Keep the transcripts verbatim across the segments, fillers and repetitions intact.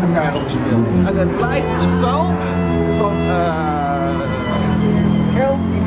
tegen elkaar opgespeeld. En het blijft een spel van heel uh...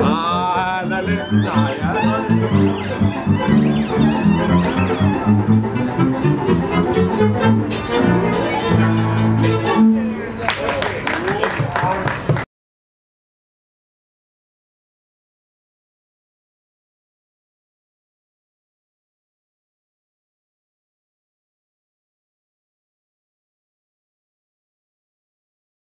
Ah, la lenta, ja.